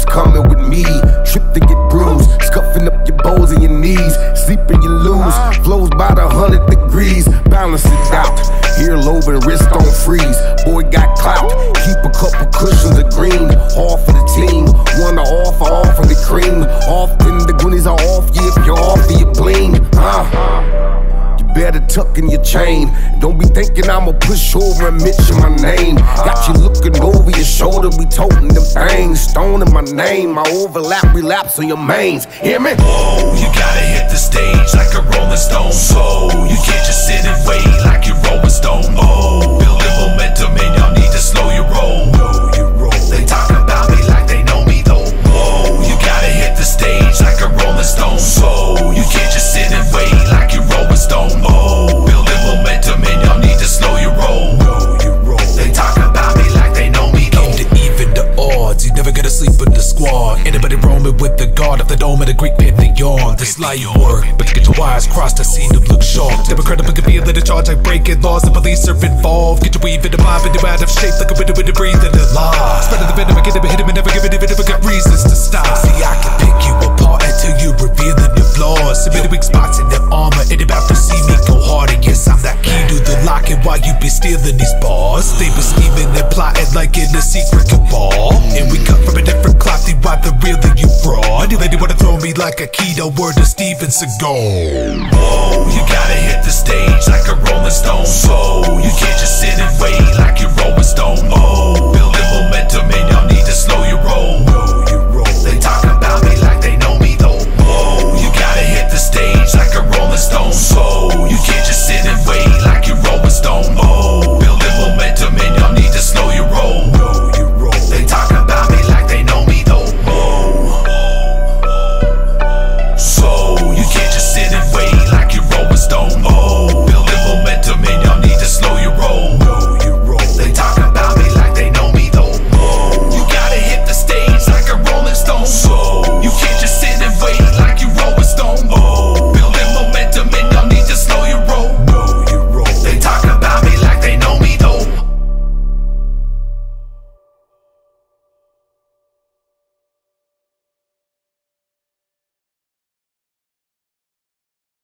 who's coming with me. Trip to get bruised, scuffing up your bows and your knees. Sleep and you lose, flows by the 100 degrees. Balance it out, earlobe and wrist don't freeze. Boy got clout, keep a couple cushions of green. All for the team, one to offer, all for the cream. Often the goonies are off you, if you're off for your bling. Better tuck in your chain. Don't be thinking I'ma push over and mention my name. Got you looking over your shoulder, we toting them things. Stone in my name, I overlap, relapse on your mains. Hear me? Whoa, you gotta hit the stage like a rolling stone. So you can't just sit and wait like you're rolling stone. Oh, build the momentum and y'all need to slow your roll. They talk about me like they know me though. Whoa, you gotta hit the stage like a rolling stone. So you can't just sit and wait like you're rolling stone. Anybody roaming with the guard, if they don't make a Greek pantheon. This light work, but to get your wires crossed, I seen them look sharp. They were credible, could be a little charge, like breaking laws. The police are involved. Get your weave in the vibe, and you out of shape like a window with the breathing a lie. Spreading the venom, I get him, hit him, and never give it, even if I got reasons to stop. See, I can pick you apart until you revealing your flaws. Submit the weak spots in their armor, and about to see me go harder. Yes, I'm that key to the lock, and why you be stealing these bars? They been scheming and plotting like in a secret cabal. And we come from a different clock, they why the real that you fraud. You lady wanna throw me like a keto, word to Steven Seagal. Whoa, you gotta hit the stage like a rolling stone. So you can't just sit and wait like you're rolling stone. Oh,